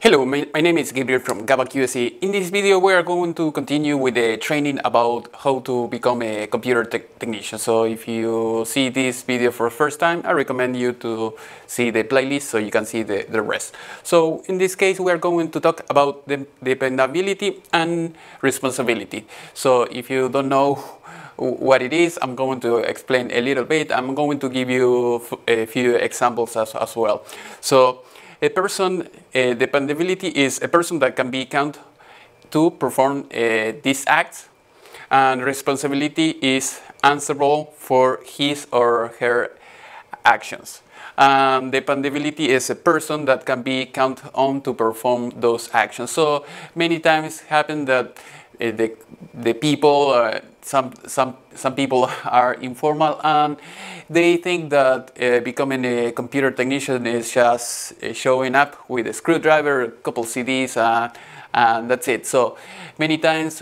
Hello, my name is Gabriel from GABA QSE. In this video, we are going to continue with the training about how to become a computer technician. So if you see this video for the first time, I recommend you to see the playlist so you can see the rest. So in this case, we are going to talk about the dependability and responsibility. So if you don't know what it is, I'm going to explain a little bit. I'm going to give you a few examples as well. So a person, dependability is a person that can be counted to perform these acts, and responsibility is answerable for his or her actions. Dependability is a person that can be counted on to perform those actions. So many times happen that the people, some people are informal and they think that becoming a computer technician is just showing up with a screwdriver, a couple CDs, and that's it. So many times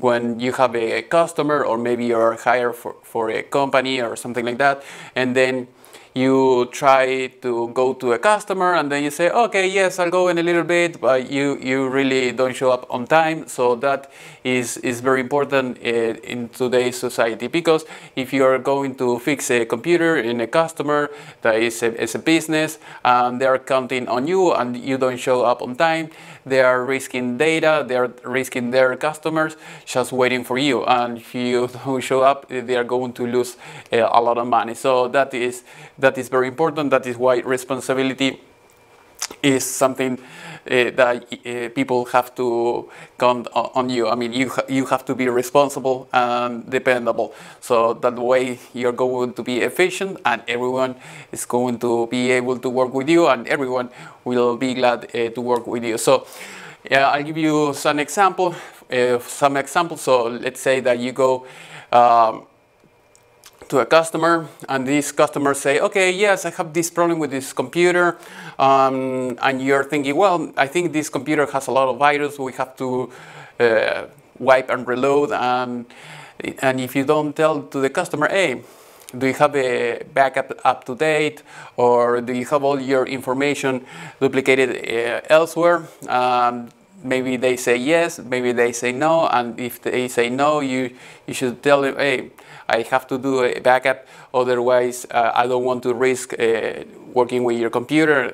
when you have a customer, or maybe you're hired for a company or something like that, and then you try to go to a customer and then you say, okay, yes, I'll go in a little bit, but you really don't show up on time. So that is very important in today's society, because if you are going to fix a computer in a customer that is a business, and they are counting on you and you don't show up on time, they are risking data, they are risking their customers just waiting for you. And if you don't show up, they are going to lose a lot of money. So that is very important. That is why responsibility is something that people have to count on you. I mean, you have to be responsible and dependable. So that way you're going to be efficient, and everyone is going to be able to work with you, and everyone will be glad to work with you. So yeah, I'll give you some example. So let's say that you go to a customer, and these customers say, okay, yes, I have this problem with this computer, and you're thinking, well, I think this computer has a lot of virus, we have to wipe and reload, and if you don't tell to the customer, hey, do you have a backup up to date, or do you have all your information duplicated elsewhere? Maybe they say yes, maybe they say no, and if they say no, you should tell them, hey, I have to do a backup, otherwise I don't want to risk working with your computer.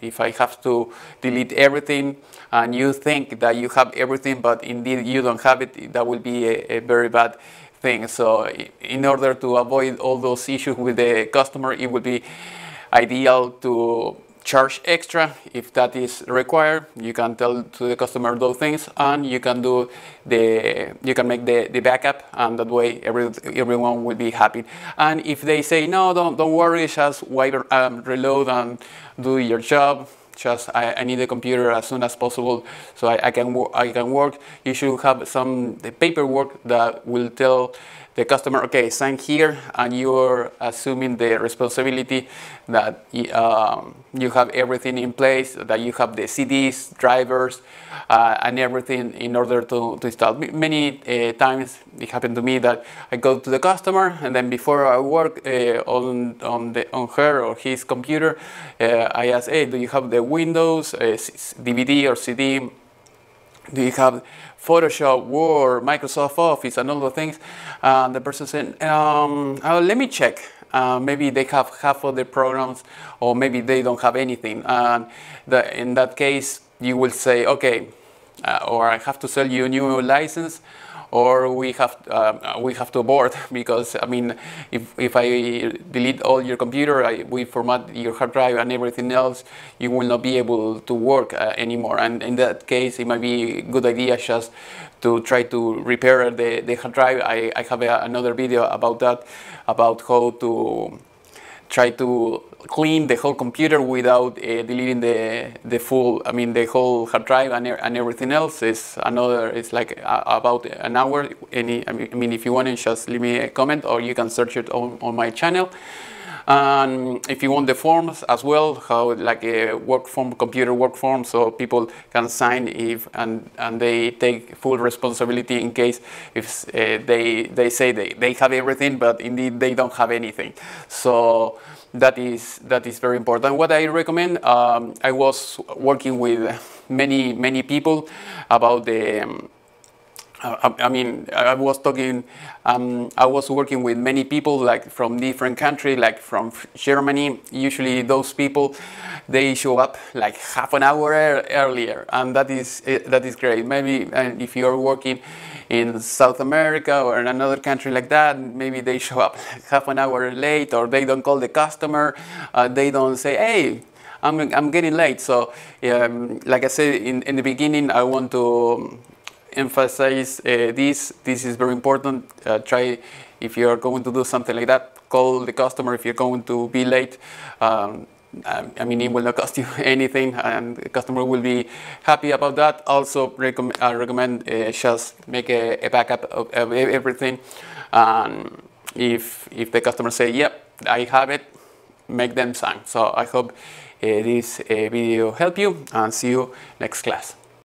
If I have to delete everything, and you think that you have everything, but indeed you don't have it, that will be a very bad thing. So in order to avoid all those issues with the customer, it would be ideal to charge extra if that is required. You can tell to the customer those things, and you can do you can make the backup, and that way everyone will be happy. And if they say no, don't worry, just wipe, reload, and do your job. Just I need a computer as soon as possible so I can work. You should have the paperwork that will tell the customer, okay, sign here, and you're assuming the responsibility that you have everything in place, that you have the CDs, drivers, and everything in order to install. Many times it happened to me that I go to the customer, and then before I work on her or his computer, I ask, hey, do you have the Windows, DVD or CD? Do you have Photoshop, Word, Microsoft Office, and all the things? The person said, let me check. Maybe they have half of the programs, or maybe they don't have anything. And in that case, you will say, okay, or I have to sell you a new license, or we have to abort, because I mean, if I delete all your computer, we format your hard drive and everything else, you will not be able to work anymore. And in that case, it might be a good idea just to try to repair the hard drive. I have another video about that, about how to try to clean the whole computer without deleting the whole hard drive and everything else. Is another, it's like about an hour. I mean, if you want it, just leave me a comment, or you can search it on my channel. And if you want the forms as well, how like a work form, computer work form, so people can sign and they take full responsibility in case if they say they have everything, but indeed they don't have anything. So That is very important. What I recommend, I was working with many people about the, I was working with many people like from different countries, like from Germany. Usually those people, they show up like half an hour earlier, and that is great. Maybe if you're working in South America or in another country like that, maybe they show up half an hour late, or they don't call the customer, they don't say, hey, I'm getting late. So like I said in the beginning, I want to emphasize this is very important. Try, if you're going to do something like that, call the customer if you're going to be late. I mean, it will not cost you anything, and the customer will be happy about that. Also, recommend just make a backup of everything. If the customer say, "Yep, I have it," make them sign. So I hope this video helped you, and see you next class.